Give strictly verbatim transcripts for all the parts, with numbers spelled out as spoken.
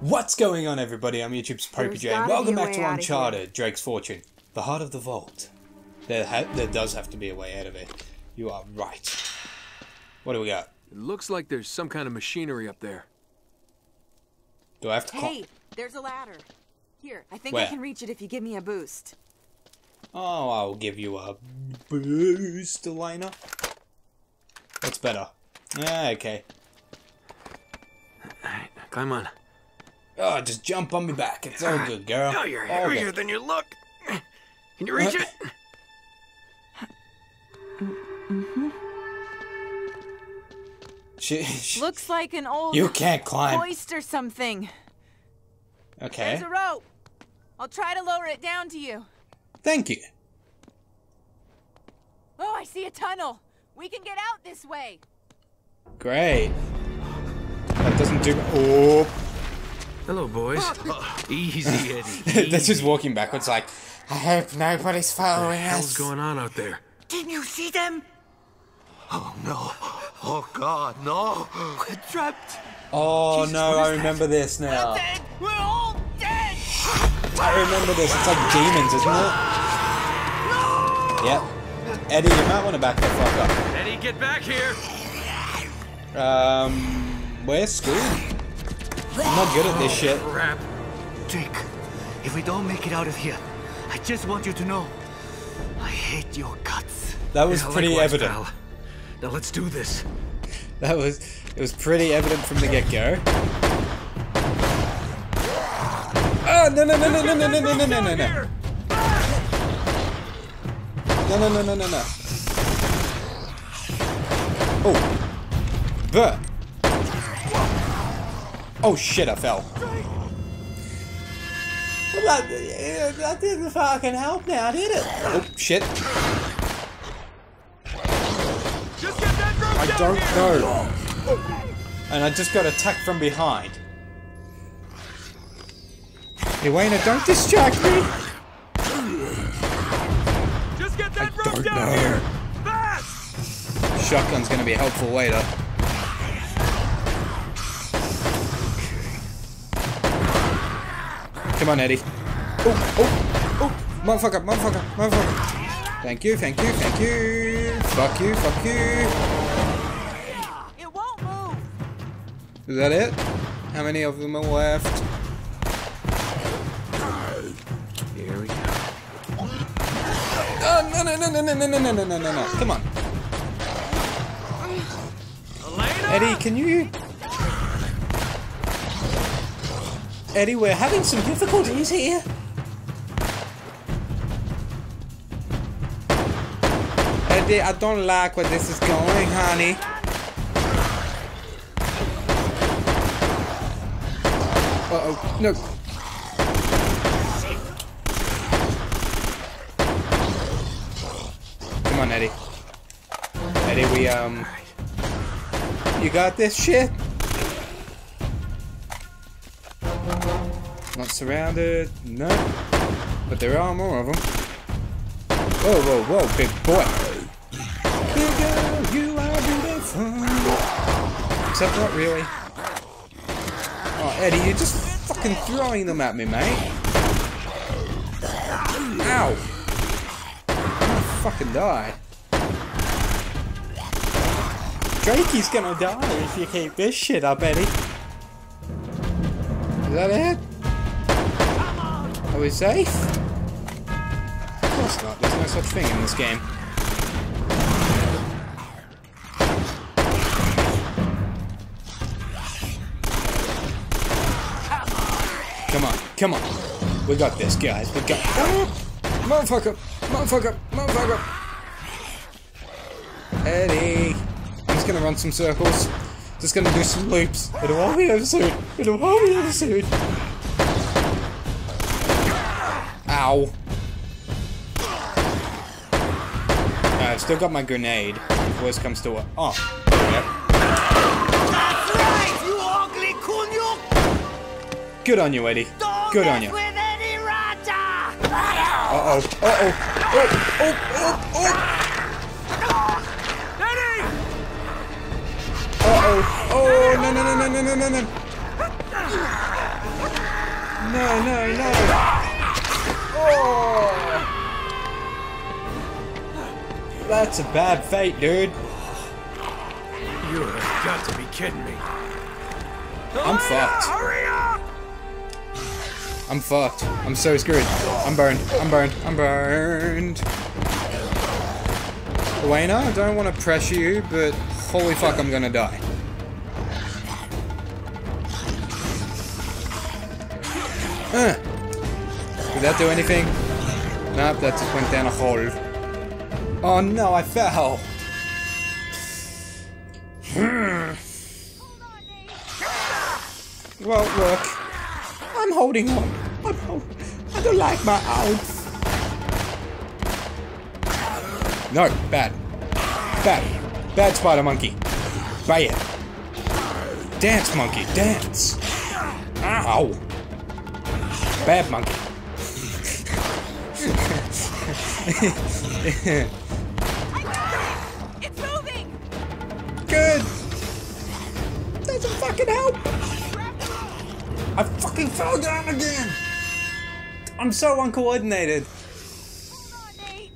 What's going on, everybody? I'm YouTube's PopeyJN. Welcome back to Uncharted: Drakes Fortune, the heart of the vault. There, ha there does have to be a way out of it. You are right. What do we got? It looks like there's some kind of machinery up there. Do I have to call? Hey, there's a ladder. Here, I think Where? I can reach it if you give me a boost. Oh, I'll give you a boost, Elena. That's better. Ah, okay. Alright, climb on. Oh, just jump on me back. It's all good, girl. No, you're all heavier good. than you look. Can you reach it? Mm-hmm. She, she looks like an old you can't climb. hoist or something. Okay. There's a rope. I'll try to lower it down to you. Thank you. Oh, I see a tunnel. We can get out this way. Great. That doesn't do. Oh. Hello, boys. Oh. Easy, Eddie. That's just walking backwards, like, I hope nobody's following us. What's going on out there? Can you see them? Oh no! Oh God, no! We're trapped. Oh Jesus, no! I remember that? this now. We're dead. We're all dead. I remember this. It's like demons, isn't it? No! Yep. Eddie, you might want to back the fuck up. Eddie, get back here. Um, we're screwed. I'm not good at this shit. Oh, crap. Jake, if we don't make it out of here, I just want you to know, I hate your guts. That was pretty evident. Now. now let's do this. That was, it was pretty evident from the get-go. Oh, no, no, no, no, no, no, no, no, no, no, no, no. No, no, no, no, no, no. Oh. But. Oh, shit, I fell. That didn't fucking help now, did it? Oh, shit. Just get that rope I don't here. know. Oh. And I just got attacked from behind. Hey, Wayne, don't distract me. Just get that rope down know. here. Fast. Shotgun's going to be helpful later. Come on, Eddie. Oh, oh, oh, motherfucker, motherfucker, motherfucker. Thank you, thank you, thank you. Fuck you, fuck you. It won't move. Is that it? How many of them are left? Here we go. Oh, no, no, no, no, no, no, no, no, no, no, no. Come on. Elena! Eddie, can you... Eddie, we're having some difficulties here. Eddie, I don't like where this is going, honey. Uh-oh, no. Come on, Eddie. Eddie, we, um... You got this shit? Not surrounded, no. But there are more of them. Whoa, whoa, whoa, big boy. Big girl, you are beautiful. Except not really. Oh, Eddie, you're just fucking throwing them at me, mate. Ow. I'm gonna fucking die. Drakey's gonna die if you keep this shit up, Eddie. Is that it? Are we safe? Of course not, there's no such thing in this game. Come on, come on. We got this, guys, we got... Oh, motherfucker, motherfucker, motherfucker! Eddie! I'm just gonna run some circles. Just gonna do some loops. It'll all be over soon. It'll all be over soon. Ow. Alright, I've still got my grenade. If worse comes to it. Oh. Yep. That's right, you ugly coon. Good on you, Eddie. Don't Good on you. With Eddie Rata. Uh-oh. Uh-oh. Oh, oh, oh, oh. Eddie! Uh-oh. Oh, no, no, no, no, no, no, no, no. no, no, no! Oh! That's a bad fate, dude. You have got to be kidding me. I'm fucked. Hurry up! I'm fucked. I'm so screwed. I'm burned. I'm burned. I'm burned. Elena, I don't want to pressure you, but holy fuck, I'm gonna die. Uh. Did that do anything? Nope, that just went down a hole. Oh no, I fell! Well, look. I'm holding on. I'm hold I don't like my outs. No, bad. Bad. Bad spider monkey. Bad. Dance monkey, dance. Ow. Bad monkey. I got it! It's moving! Good! Doesn't fucking help! I fucking fell down again! I'm so uncoordinated. Hold on, Nate.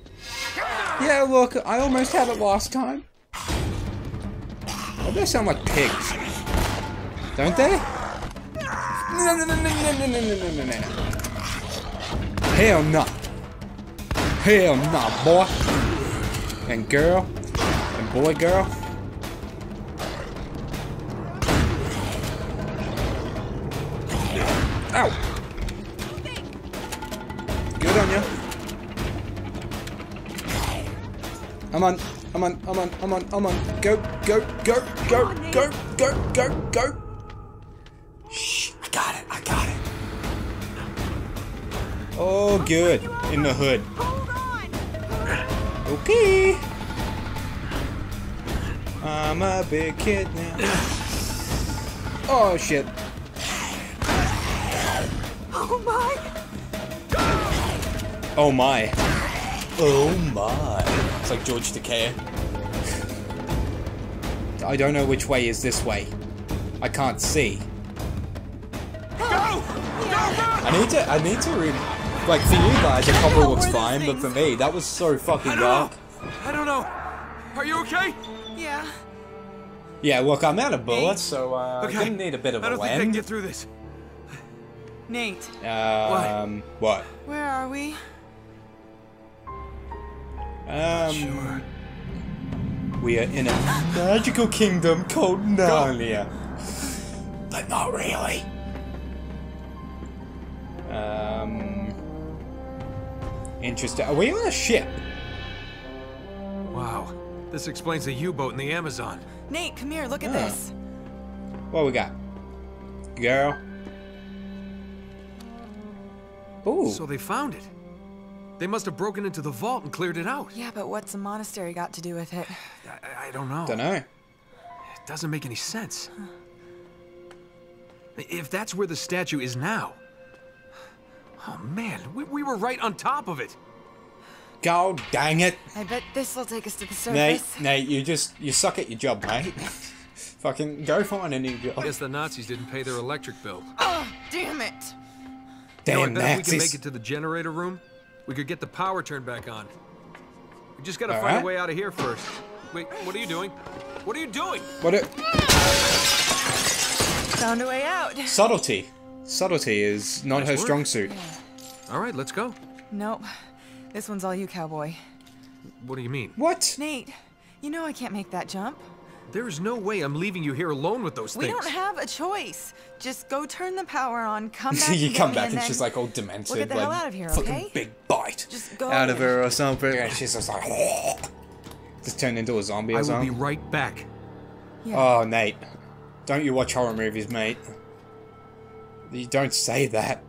Yeah, look, I almost had it last time. Oh, they sound like pigs. Don't they? No, no, no, no, no, no, no, no, no, no. Hell no. Hell no, boy. And girl. And boy, girl. Ow. Good on ya. I'm on. I'm on. I'm on. I'm on. I'm on. Go, go, go, go, go, go, go, go. Oh, good. In the hood. Hold on. Okay. I'm a big kid now. Oh, shit. Oh, my. Oh, my. Oh, my. It's like George Takeo. I don't know which way is this way. I can't see. Go! I need to, I need to read... Like, for you guys, it probably looks fine, but for me, that was so fucking dark. I don't know. Are you okay? Yeah. Yeah, look, I'm out of bullets, so, uh, okay. I'm gonna need a bit of a lamp. I don't think I can get through this. Nate. Um, what? what? Where are we? Um... Sure. We are in a magical kingdom called Nalia. But not really. Um... Interesting. Are we on a ship? Wow. This explains the U-boat in the Amazon. Nate, come here. Look at oh. this. What we got? Girl. Ooh. So they found it. They must have broken into the vault and cleared it out. Yeah, but what's the monastery got to do with it? I, I don't know. Don't know. It doesn't make any sense. Huh. If that's where the statue is now. Oh man, we, we were right on top of it. God dang it. I bet this will take us to the surface. Nate, Nate, you just, you suck at your job, mate. Fucking go find a new job. I guess the Nazis didn't pay their electric bill. Oh, damn it. Damn Nazis. You know, I bet if we can make it to the generator room, we could get the power turned back on. We just gotta All find right. a way out of here first. Wait, what are you doing? What are you doing? What it? Found a way out. Subtlety. Subtlety is not nice her work. strong suit. Yeah. Alright, let's go. Nope. This one's all you, cowboy. What do you mean? What? Nate, you know I can't make that jump. There's no way I'm leaving you here alone with those we things. We don't have a choice. Just go turn the power on, come back You come back and, and she's like all demented. We'll get the like, hell out of here, okay? Fucking big bite just go out of her or something. And she's just like... Just turned into a zombie or something. I will be right back. Yeah. Oh, Nate. Don't you watch horror movies, mate. You don't say that.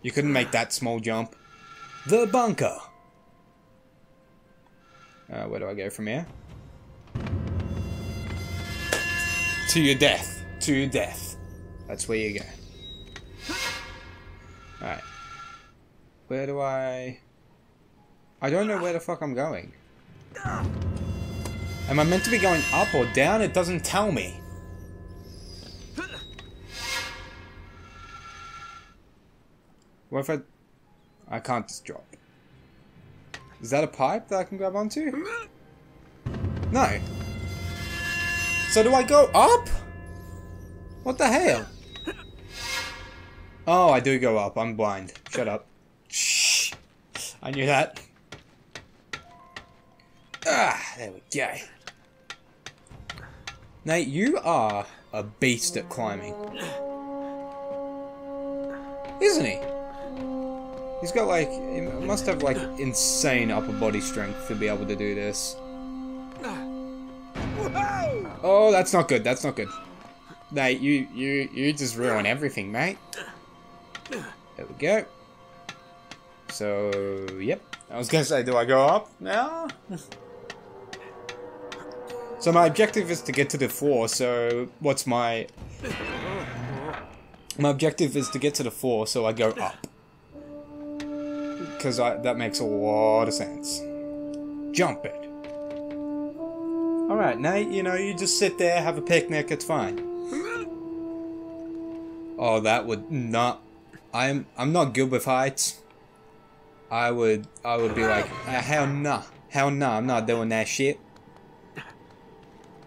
You couldn't make that small jump. The bunker. Uh, where do I go from here? To your death. To your death. That's where you go. Alright. Where do I... I don't know where the fuck I'm going. Am I meant to be going up or down? It doesn't tell me. What if I... I can't just drop. Is that a pipe that I can grab onto? No. So do I go up? What the hell? Oh, I do go up. I'm blind. Shut up. Shh. I knew that. Ah, there we go. Nate, you are a beast at climbing. Isn't he? He's got like, he must have like insane upper body strength to be able to do this. Oh, that's not good, that's not good. Nate, you, you, you just ruin everything, mate. There we go. So, yep. I was gonna say, do I go up now? So my objective is to get to the floor, so what's my... My objective is to get to the floor, so I go up. Because I, that makes a lot of sense. Jump it. Alright, Nate, you know, you just sit there, have a picnic, it's fine. Oh, that would not... I'm I'm not good with heights. I would I would be like, ah, hell nah. Hell nah, I'm not doing that shit.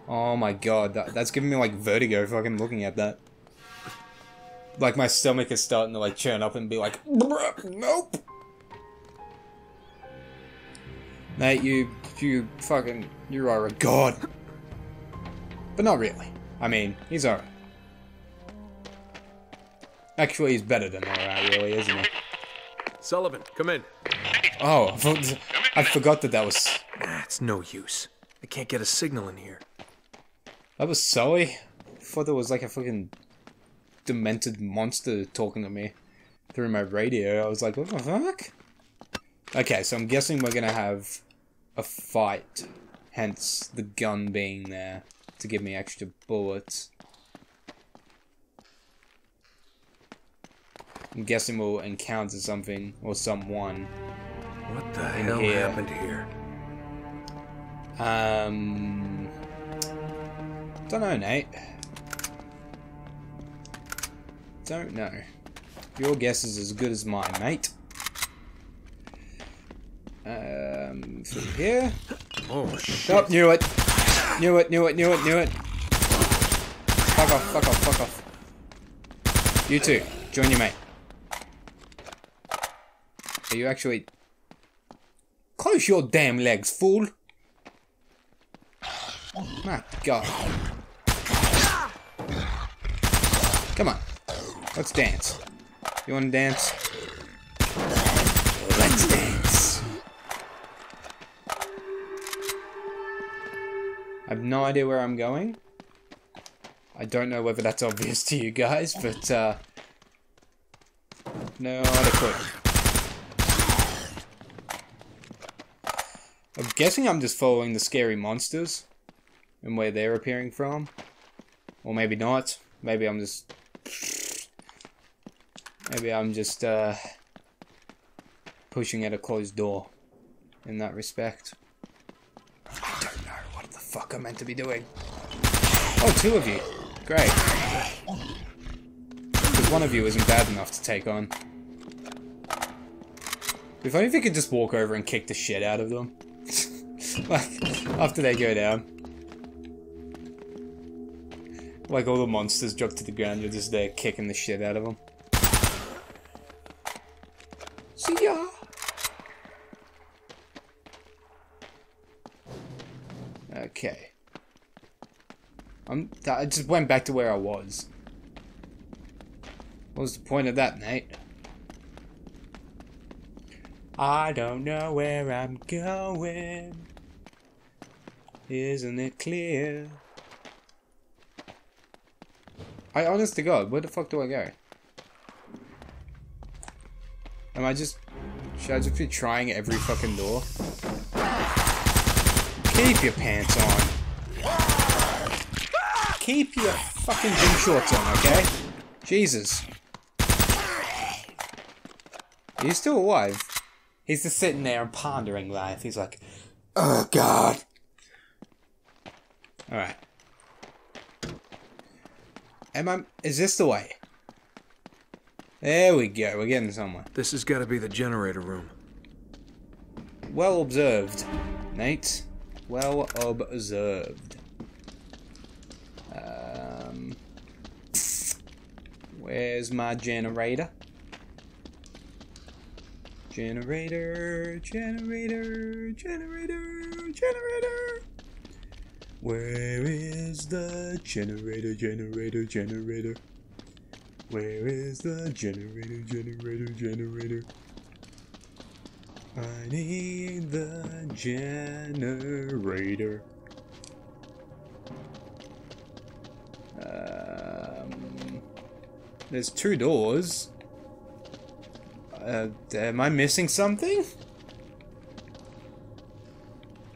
Oh my god, that, that's giving me like vertigo fucking looking at that. Like my stomach is starting to like churn up and be like, nope. Nate, you, you fucking, you are a god. But not really. I mean, he's alright. Actually, he's better than alright, really, isn't he? Sullivan, come in. Oh, I forgot that that was... That's no use. I can't get a signal in here. That was Sully? I thought there was like a fucking demented monster talking to me through my radio. I was like, what the fuck? Okay, so I'm guessing we're gonna have a fight, hence the gun being there to give me extra bullets. I'm guessing we'll encounter something or someone. What the hell here. happened here? Um, don't know, Nate. Don't know. Your guess is as good as mine, mate. Um, through here. Oh shit! Oh, knew it. Knew it. Knew it. Knew it. Knew it. Fuck off! Fuck off! Fuck off! You two, join your mate. Are you actually? Close your damn legs, fool! My god! Come on, let's dance. You want to dance? Let's dance. I have no idea where I'm going. I don't know whether that's obvious to you guys, but uh, no, I could. I'm guessing I'm just following the scary monsters and where they're appearing from, or maybe not. Maybe I'm just, maybe I'm just uh, pushing at a closed door in that respect. Fuck, I'm meant to be doing. Oh, two of you. Great. Because one of you isn't bad enough to take on. If only if you could just walk over and kick the shit out of them. Like, after they go down. Like, all the monsters drop to the ground, you're just there kicking the shit out of them. See ya! Okay. I'm, I just went back to where I was. What was the point of that, Nate? I don't know where I'm going. Isn't it clear? I, honest to God, where the fuck do I go? Am I just... Should I just be trying every fucking door? Keep your pants on. Keep your fucking gym shorts on, okay? Jesus. He's still alive. He's just sitting there and pondering life. He's like, oh god. Alright. Am I... Is this the way? There we go, we're getting somewhere. This has got to be the generator room. Well observed, Nate. Well observed. Um, where's my generator? Generator, generator, generator, generator. Where is the generator, generator, generator? Where is the generator, generator, generator? I need the generator. Um, there's two doors. Uh, am I missing something?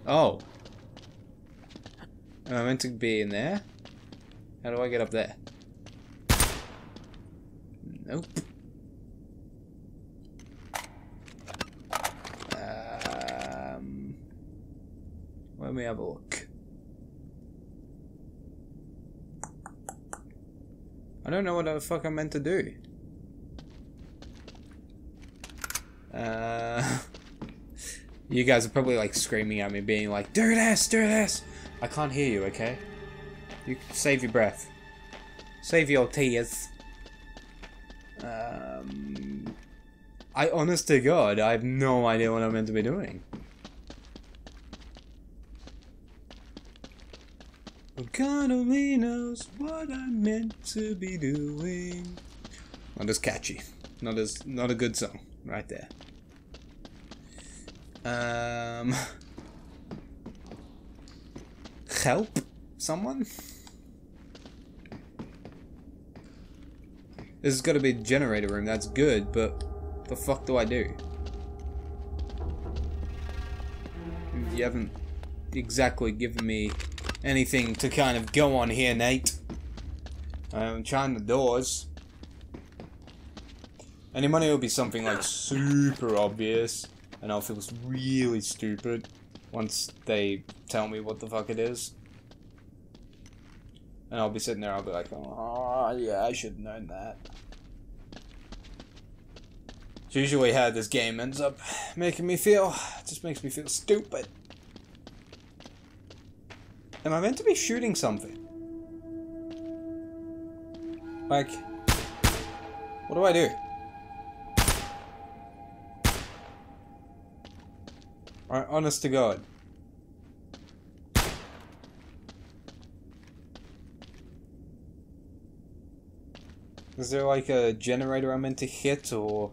Oh. Am I meant to be in there? How do I get up there? Nope. Um, let me have a look. I don't know what the fuck I'm meant to do. Uh, you guys are probably like screaming at me, being like, "Do this, do this!" I can't hear you, okay? You save your breath, save your tears. Um, I, honest to God, I have no idea what I'm meant to be doing. Well, God only knows what I'm meant to be doing. Not as catchy. Not as not a good song. Right there. Um, help someone? This has got to be a generator room, that's good, but what the fuck do I do? You haven't exactly given me anything to kind of go on here, Nate. I'm trying the doors. Any money will be something like super obvious, and I'll feel really stupid once they tell me what the fuck it is. And I'll be sitting there, I'll be like, oh yeah, I should've known that. It's usually how this game ends up making me feel. It just makes me feel stupid. Am I meant to be shooting something? Like, what do I do? Alright, honest to God. Is there like a generator I'm meant to hit, or...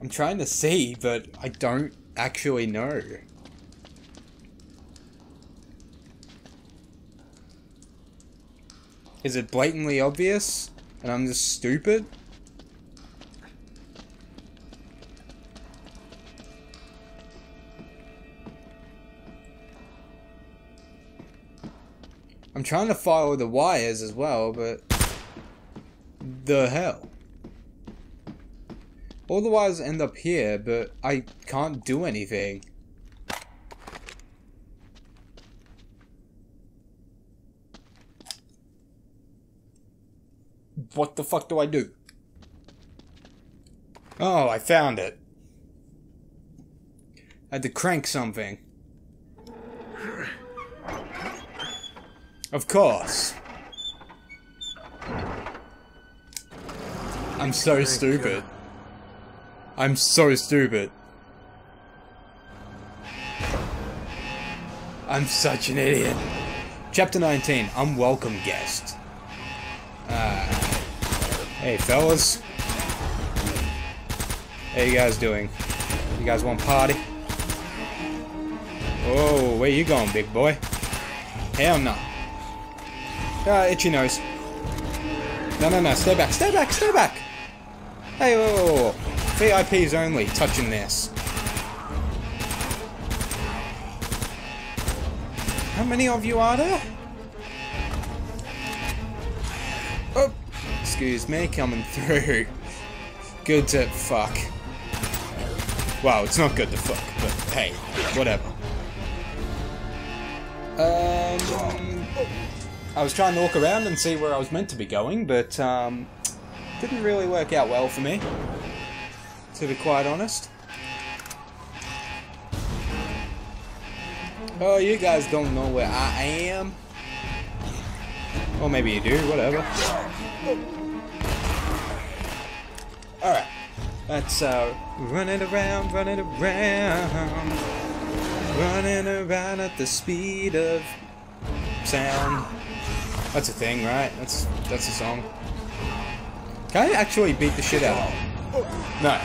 I'm trying to see, but I don't actually know. Is it blatantly obvious, and I'm just stupid? I'm trying to follow the wires as well, but the hell. All the wires end up here, but I can't do anything. What the fuck do I do? Oh, I found it. I had to crank something. Of course. I'm so stupid. I'm so stupid. I'm such an idiot. Chapter nineteen, Unwelcome Guest. Uh, hey fellas. How you guys doing? You guys want party? Oh, where you going, big boy? Hell no. Ah, uh, itchy nose. No, no, no, stay back, stay back, stay back! Hey, whoa, whoa, whoa. V I Ps only touching this. How many of you are there? Oh, excuse me, coming through. Good to fuck. Wow, it's not good to fuck, but hey, whatever. Um... um I was trying to look around and see where I was meant to be going, but um, Didn't really work out well for me, to be quite honest. Oh, you guys don't know where I am. Or maybe you do, whatever. Alright. Let's uh, run it around, run it around. Running around at the speed of sound. That's a thing, right? That's that's a song. Can I actually beat the shit out of him? No. I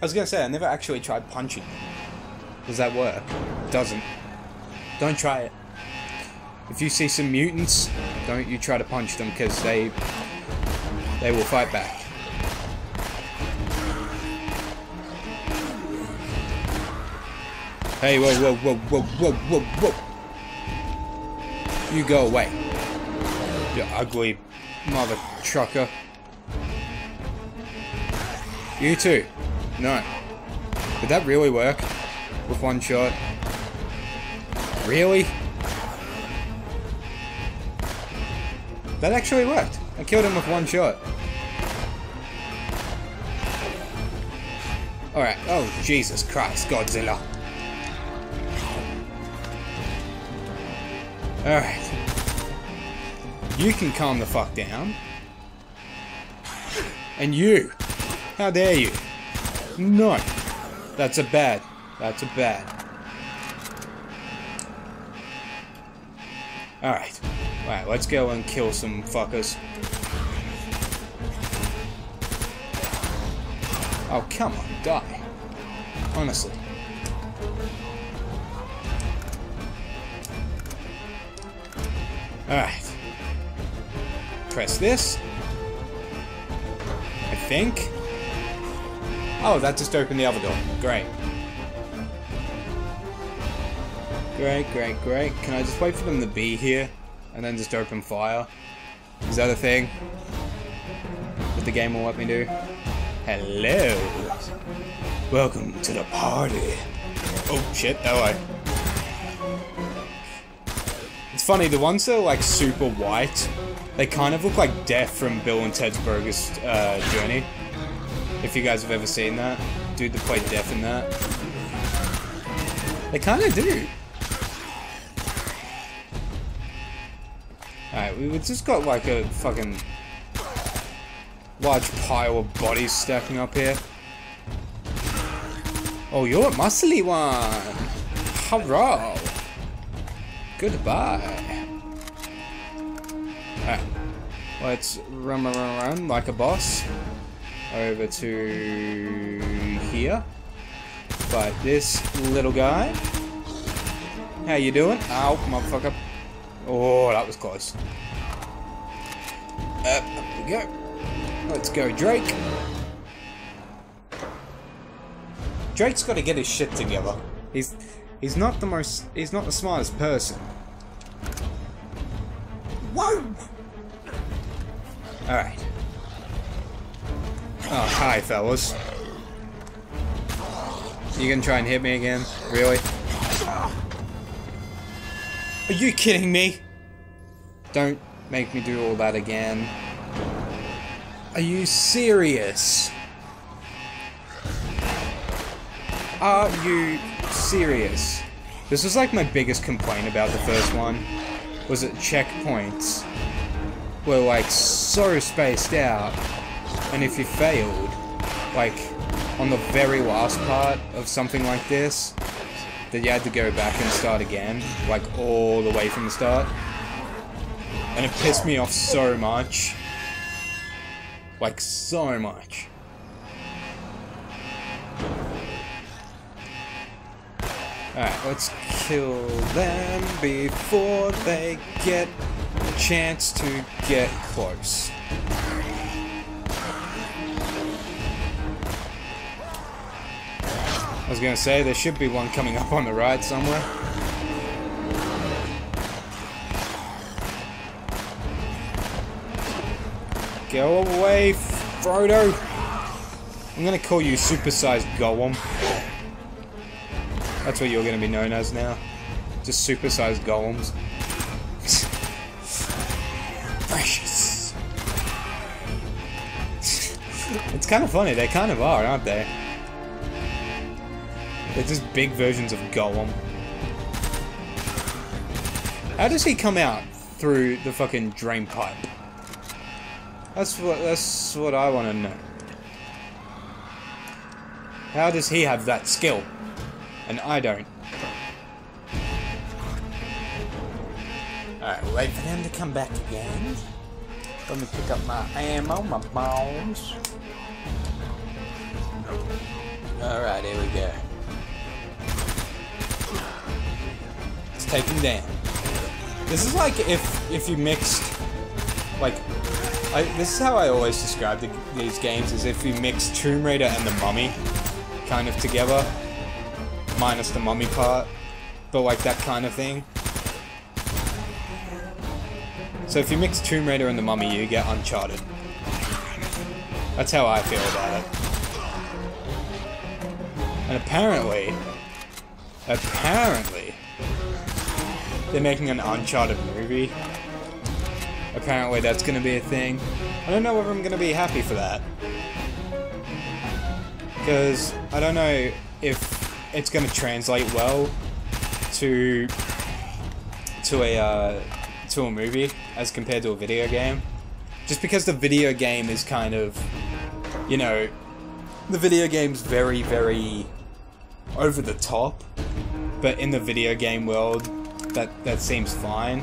was gonna say, I never actually tried punching. Does that work? It doesn't. Don't try it. If you see some mutants, don't you try to punch them, because they they will fight back. Hey, whoa, whoa, whoa, whoa, whoa, whoa, whoa. You go away. You ugly mother trucker. You too. No. Did that really work? With one shot. Really? That actually worked. I killed him with one shot. Alright. Oh, Jesus Christ, Godzilla. Alright. You can calm the fuck down. And you. How dare you? No. That's a bad. That's a bad. Alright. Alright, let's go and kill some fuckers. Oh, come on, die. Honestly. Alright. Press this. I think. Oh, that just opened the other door. Great. Great, great, great. Can I just wait for them to be here and then just open fire? Is that a thing that the game will let me do? Hello. Welcome to the party. Oh shit, that way. It's funny, the ones that are like super white, they kind of look like Death from Bill and Ted's Bogus uh, Journey. If you guys have ever seen that. Dude that played Death in that. They kind of do. Alright, we've just got like a fucking large pile of bodies stacking up here. Oh, you're a muscly one. Hurrah. Goodbye. Alright, let's run, run, run like a boss over to here. Fight this little guy. How you doing? Ow, motherfucker. Oh, that was close. Uh, up we go. Let's go, Drake. Drake's got to get his shit together. He's he's not the most. He's not the smartest person. Whoa! All right. Oh, hi, fellas. You gonna try and hit me again? Really? Are you kidding me? Don't make me do all that again. Are you serious? Are you serious? This was like my biggest complaint about the first one, was that checkpoints were like so spaced out, and if you failed, like on the very last part of something like this, that you had to go back and start again, like all the way from the start, and it pissed me off so much, like so much. Alright, let's kill them before they get a chance to get close. I was gonna say, there should be one coming up on the right somewhere. Go away, Frodo! I'm gonna call you Supersized Gollum. That's what you're gonna be known as now. Just Supersized Golems. Precious. It's kind of funny, they kind of are, aren't they? They're just big versions of Gollum. How does he come out through the fucking drain pipe? That's what, that's what I want to know. How does he have that skill? And I don't. Alright, wait for them to come back again. Let me pick up my ammo, my bombs. Alright, here we go. Let's take him down. This is like if if you mixed, like, I, this is how I always describe the, these games, is if you mix Tomb Raider and the Mummy kind of together, minus the Mummy part, but like that kind of thing. So if you mix Tomb Raider and the Mummy, you get Uncharted. That's how I feel about it. And apparently, apparently, they're making an Uncharted movie. Apparently that's going to be a thing. I don't know whether I'm going to be happy for that. Because I don't know if it's going to translate well to to a uh, to a movie as compared to a video game. Just because the video game is kind of, you know, the video game's very, very over the top. But in the video game world, that that seems fine,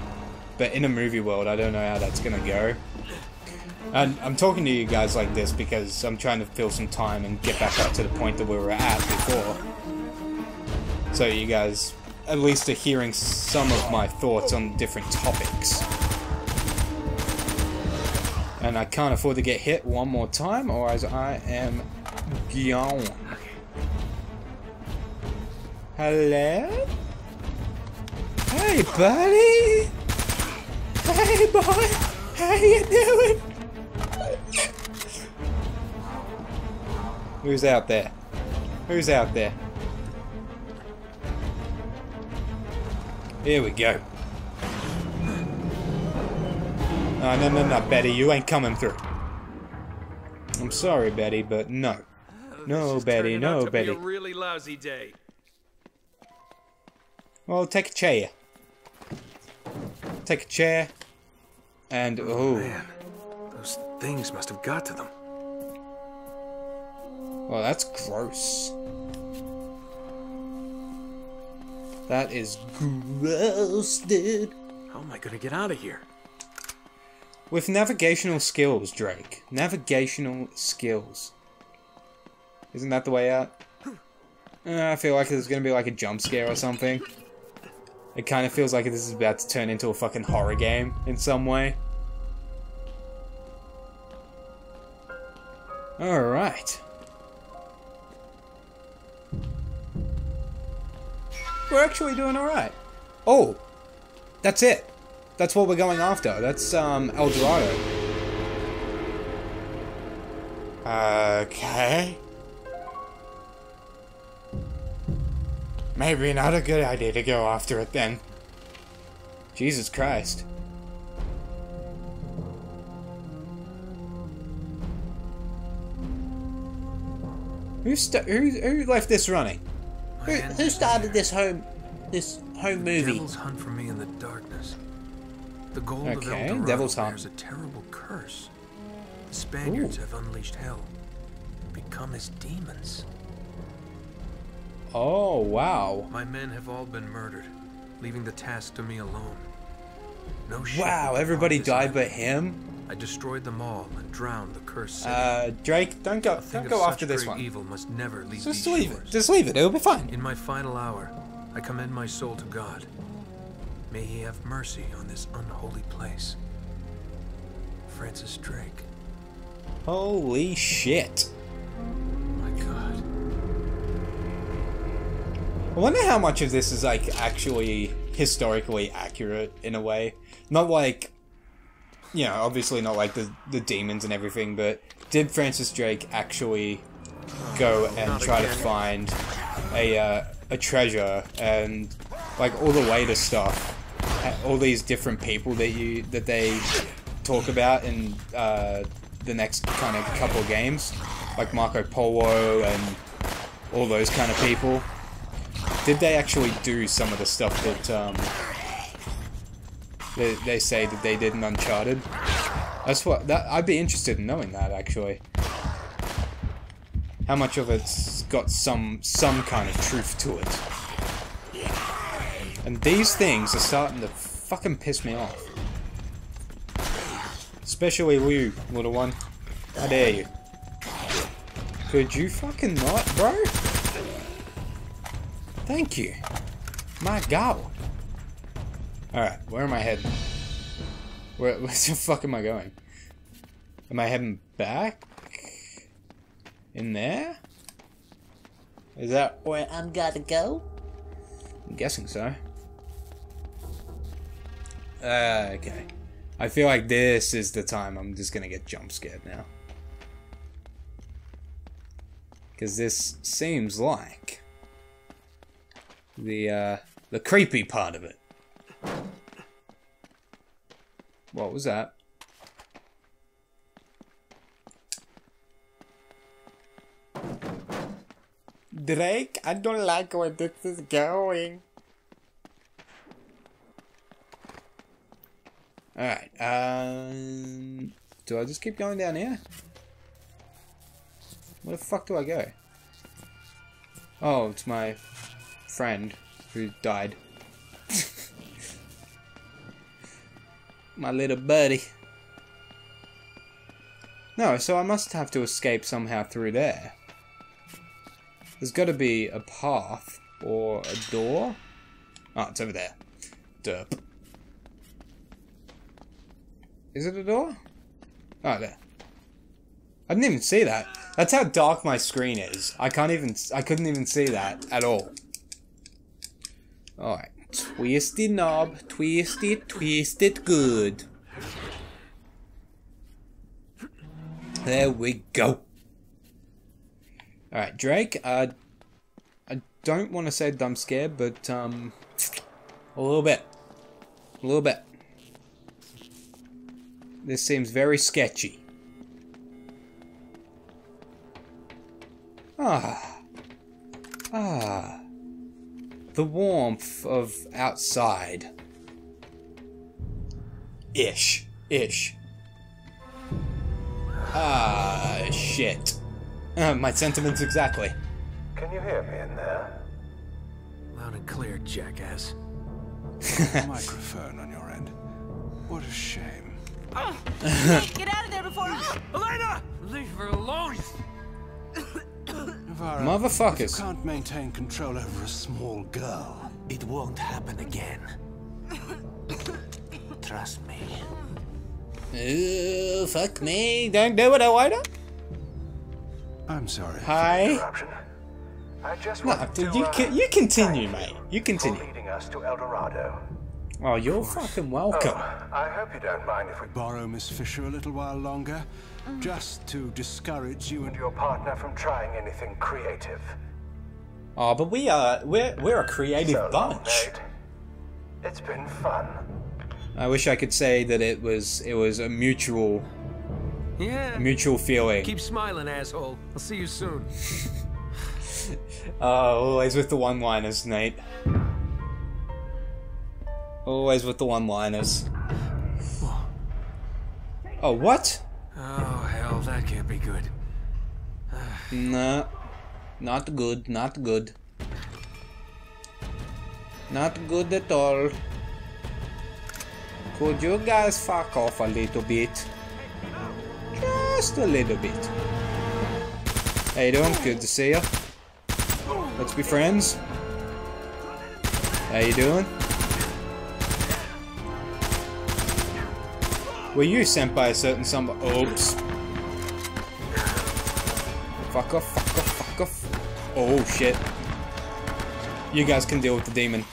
but in a movie world, I don't know how that's gonna go. And I'm talking to you guys like this because I'm trying to fill some time and get back up to the point that we were at before, so you guys at least are hearing some of my thoughts on different topics. And I can't afford to get hit one more time, or as I am gone. Hello. Hey buddy! Hey boy! How you doing? Who's out there? Who's out there? Here we go. Oh, no, no, no, Betty, you ain't coming through. I'm sorry, Betty, but no. No, Betty, no, Betty. This is turning out to be a really lousy day. Well, take a chair. Take a chair, and oh, oh man, those things must have got to them. Well, that's gross. That is gross, dude. How am I gonna get out of here? With navigational skills, Drake. Navigational skills. Isn't that the way out? I feel like there's gonna be like a jump scare or something. It kind of feels like this is about to turn into a fucking horror game in some way. Alright. We're actually doing alright. Oh! That's it. That's what we're going after. That's, um, El Dorado. Okay. Maybe not a good idea to go after it then. Jesus Christ. Who st who who left this running? Who, who started this home this home movie? Devils hunt for me in the darkness. The gold of El Dorado Devil's Hunt bears a terrible curse. The Spaniards Ooh. have unleashed hell, become as demons. Oh, wow. My men have all been murdered, leaving the task to me alone. No ship. Wow, everybody died but him? I destroyed them all and drowned the curse. Uh, Drake, don't go don't go after this one. Evil must never leave just leave it. Just leave it. It'll be fine. In my final hour, I commend my soul to God. May he have mercy on this unholy place. Francis Drake. Holy shit. I wonder how much of this is, like, actually historically accurate, in a way. Not like, you know, obviously not like the, the demons and everything, but did Francis Drake actually go and try to find a, uh, a treasure and, like, all the later stuff, all these different people that you, that they talk about in, uh, the next kind of couple of games, like Marco Polo and all those kind of people. Did they actually do some of the stuff that um, they, they say that they did in Uncharted? That's what that, I'd be interested in knowing that, actually. How much of it's got some some kind of truth to it? And these things are starting to fucking piss me off. Especially you, little one. How dare you? Could you fucking not, bro? Thank you. My God. Alright, where am I heading? Where, where the fuck am I going? Am I heading back? In there? Is that where I'm gotta go? I'm guessing so. Uh, okay. I feel like this is the time I'm just gonna get jump scared now. Because this seems like the, uh, the creepy part of it. What was that? Drake, I don't like where this is going. Alright, um... do I just keep going down here? Where the fuck do I go? Oh, it's my friend who died. My little buddy. No, so I must have to escape somehow through there. There's got to be a path or a door. Oh, it's over there. Derp. Is it a door? Oh, there. I didn't even see that. That's how dark my screen is. I can't even. I couldn't even see that at all. All right. Twist the knob, twist it, twist it good. There we go. Alright, Drake, uh, I don't want to say dumb scared, but um, a little bit. A little bit. This seems very sketchy. Ah. Ah. The warmth of outside. Ish. Ish. Ah, shit. Uh, my sentiments exactly. Can you hear me in there? Loud and clear, jackass. Microphone on your end. What a shame. Oh, Nate, get out of there before. Oh, Elena! Leave her alone! Motherfuckers. If you can't maintain control over a small girl, it won't happen again. Trust me. Ooh, fuck me. Don't do it, I wanna. I'm sorry. Hi. I just no, dude, to, you, uh, can, you continue, mate. You continue. Leading us to El Dorado. Oh, you're fucking welcome. Oh, I hope you don't mind if we borrow Miss Fisher a little while longer, mm. just to discourage you and your partner from trying anything creative. Oh, but we are we're we're a creative so bunch. Long, it's been fun. I wish I could say that it was it was a mutual. Yeah. Mutual feeling. Keep smiling, asshole. I'll see you soon. uh, always with the one-liners, Nate. Always with the one-liners. Oh, what? Oh, hell, that can't be good. Nah. Not good, not good. Not good at all. Could you guys fuck off a little bit? Just a little bit. How you doing? Good to see you. Let's be friends. How you doing? Were you sent by a certain somebody? Oops. Fuck off, fuck off, fuck off. Oh shit. You guys can deal with the demon.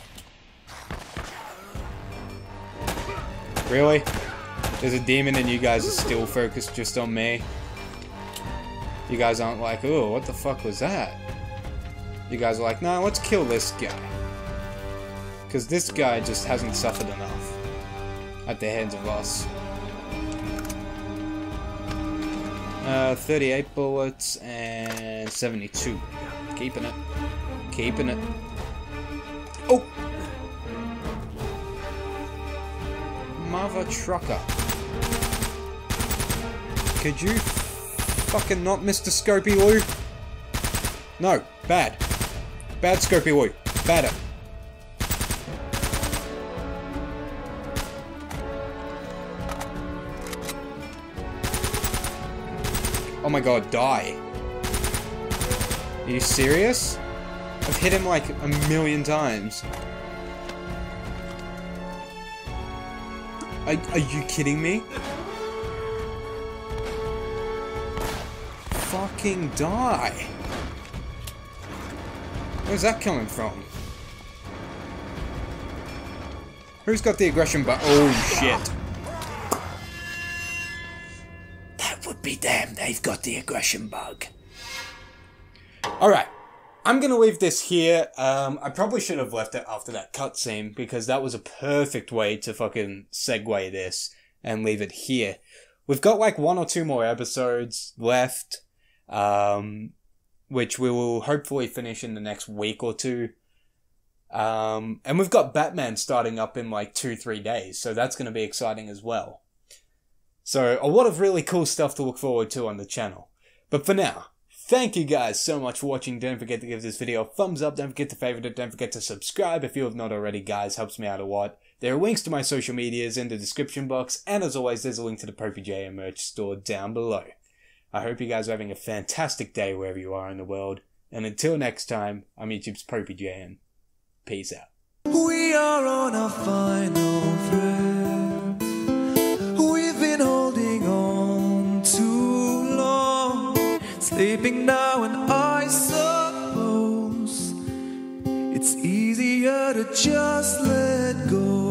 Really? There's a demon and you guys are still focused just on me. You guys aren't like, oh, what the fuck was that? You guys are like, nah, let's kill this guy. Because this guy just hasn't suffered enough at the hands of us. Uh, thirty-eight bullets and seventy-two. Keeping it. Keeping it. Oh! Mother trucker. Could you fucking not, Mister Scopey Woo? No. Bad. Bad Scopey Woo. Bad it. Oh my god, die. Are you serious? I've hit him like a million times. Are, are you kidding me? Fucking die. Where's that coming from? Who's got the aggression button? Oh shit. Be damned, they've got the aggression bug. Alright, I'm going to leave this here. Um, I probably should have left it after that cutscene, because that was a perfect way to fucking segue this and leave it here. We've got like one or two more episodes left, um, which we will hopefully finish in the next week or two. Um, and we've got Batman starting up in like two, three days, so that's going to be exciting as well. So, a lot of really cool stuff to look forward to on the channel. But for now, thank you guys so much for watching. Don't forget to give this video a thumbs up. Don't forget to favorite it. Don't forget to subscribe if you have not already, guys. Helps me out a lot. There are links to my social medias in the description box. And as always, there's a link to the PopeyJN merch store down below. I hope you guys are having a fantastic day wherever you are in the world. And until next time, I'm YouTube's PopeyJN. Peace out. We are on a final thread. Sleeping now, and I suppose it's easier to just let go.